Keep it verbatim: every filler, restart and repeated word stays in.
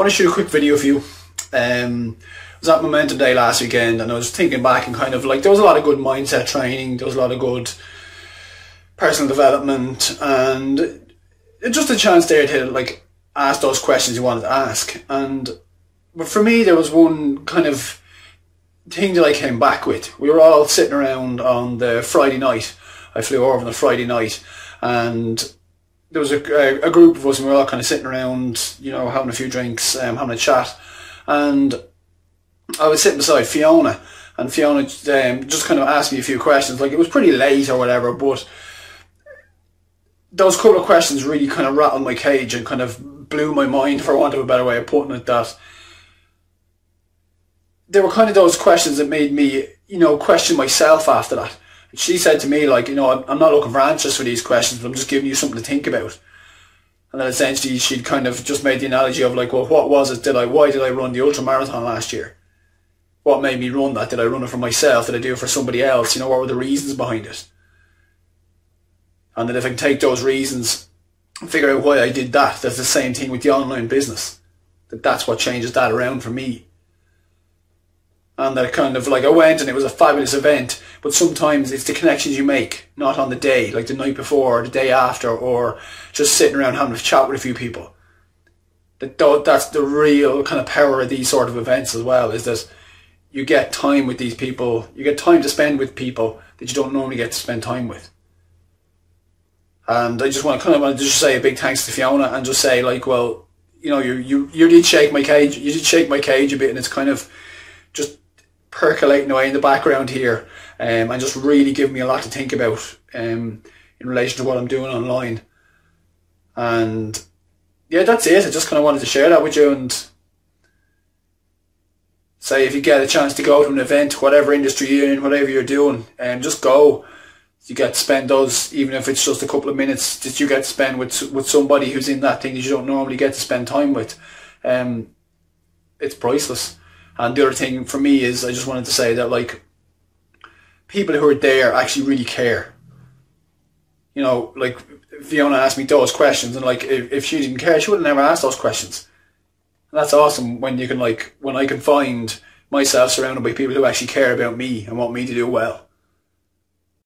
I want to shoot a quick video for you. Um, I was at Momentum Day last weekend and I was thinking back and kind of like, there was a lot of good mindset training, there was a lot of good personal development, and just a chance there to like ask those questions you wanted to ask. And but for me, there was one kind of thing that I came back with. We were all sitting around on the Friday night. I flew over on the Friday night, and there was a, a group of us, and we were all kind of sitting around, you know, having a few drinks, um, having a chat. And I was sitting beside Fiona, and Fiona um, just kind of asked me a few questions. Like, it was pretty late or whatever, but those couple of questions really kind of rattled my cage and kind of blew my mind, for want of a better way of putting it, that there were kind of those questions that made me, you know, question myself after that. She said to me, like, you know, I'm not looking for answers for these questions, but I'm just giving you something to think about. And then essentially she'd kind of just made the analogy of like, well, what was it? Did I, why did I run the ultra marathon last year? What made me run that? Did I run it for myself? Did I do it for somebody else? You know, what were the reasons behind it? And then if I can take those reasons and figure out why I did that, that's the same thing with the online business. That that's what changes that around for me. And that kind of like, I went and it was a fabulous event, but sometimes it's the connections you make, not on the day, like the night before or the day after, or just sitting around having a chat with a few people. That that's the real kind of power of these sort of events as well, is that you get time with these people, you get time to spend with people that you don't normally get to spend time with. And I just want to kind of want to just say a big thanks to Fiona and just say, like, well, you know, you you you did shake my cage, you did shake my cage a bit, and it's kind of just percolating away in the background here, um, and just really giving me a lot to think about um, in relation to what I'm doing online. And yeah, that's it. I just kind of wanted to share that with you and say, if you get a chance to go to an event, whatever industry you're in, whatever you're doing, um, just go. You get to spend those, even if it's just a couple of minutes that you get to spend with, with somebody who's in that thing that you don't normally get to spend time with. Um, it's priceless. And the other thing for me is, I just wanted to say that, like, people who are there actually really care. You know, like, Fiona asked me those questions, and like, if, if she didn't care, she would have never asked those questions. And that's awesome when you can, like, when I can find myself surrounded by people who actually care about me and want me to do well.